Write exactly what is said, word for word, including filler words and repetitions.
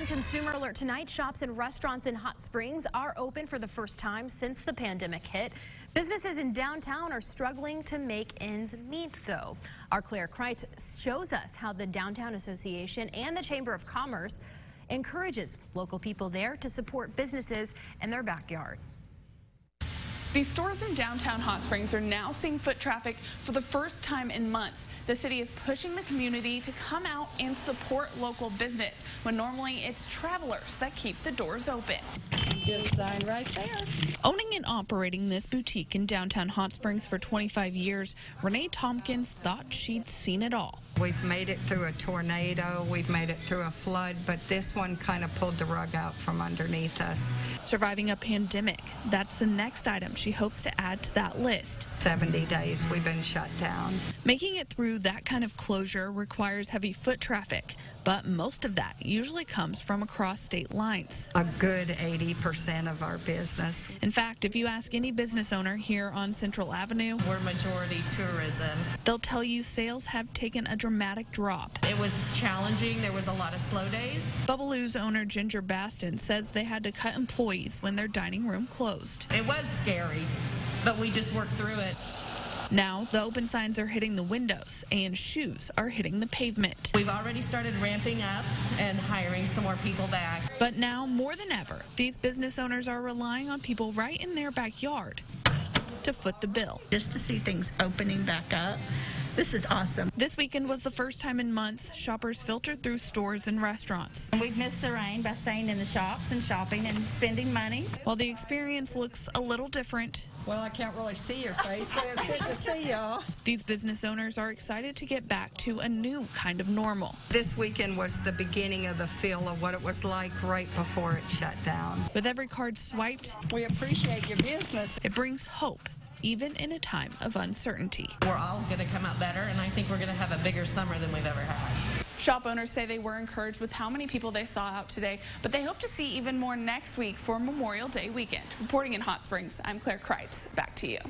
Consumer alert tonight. Shops and restaurants in Hot Springs are open for the first time since the pandemic hit. Businesses in downtown are struggling to make ends meet, though. Our Claire Kreitz shows us how the Downtown Association and the Chamber of Commerce encourages local people there to support businesses in their backyard. These stores in downtown Hot Springs are now seeing foot traffic for the first time in months. The city is pushing the community to come out and support local business when normally it's travelers that keep the doors open. Just sign right there. Owning and operating this boutique in downtown Hot Springs for twenty-five years, Renee Tompkins thought she'd seen it all. We've made it through a tornado, we've made it through a flood, but this one kind of pulled the rug out from underneath us. Surviving a pandemic, that's the next item she hopes to add to that list. seventy days we've been shut down. Making it through that kind of closure requires heavy foot traffic, but most of that usually comes from across state lines. A good eighty percent of our business. In fact, if you ask any business owner here on Central Avenue, we're majority tourism, they'll tell you sales have taken a dramatic drop. It was challenging. There was a lot of slow days. Bubbaloo's owner Ginger Baston says they had to cut employees when their dining room closed. It was scary, but we just worked through it. Now, the open signs are hitting the windows and shoes are hitting the pavement. We've already started ramping up and hiring some more people back. But now, more than ever, these business owners are relying on people right in their backyard to foot the bill. Just to see things opening back up. This is awesome. This weekend was the first time in months shoppers filtered through stores and restaurants. We've missed the rain by staying in the shops and shopping and spending money. While the experience looks a little different. Well, I can't really see your face, but it's good to see y'all. These business owners are excited to get back to a new kind of normal. This weekend was the beginning of the feel of what it was like right before it shut down. With every card swiped, we appreciate your business. It brings hope, even in a time of uncertainty. We're all going to come out better, and I think we're going to have a bigger summer than we've ever had. Shop owners say they were encouraged with how many people they saw out today, but they hope to see even more next week for Memorial Day weekend. Reporting in Hot Springs, I'm Claire Kreitz. Back to you.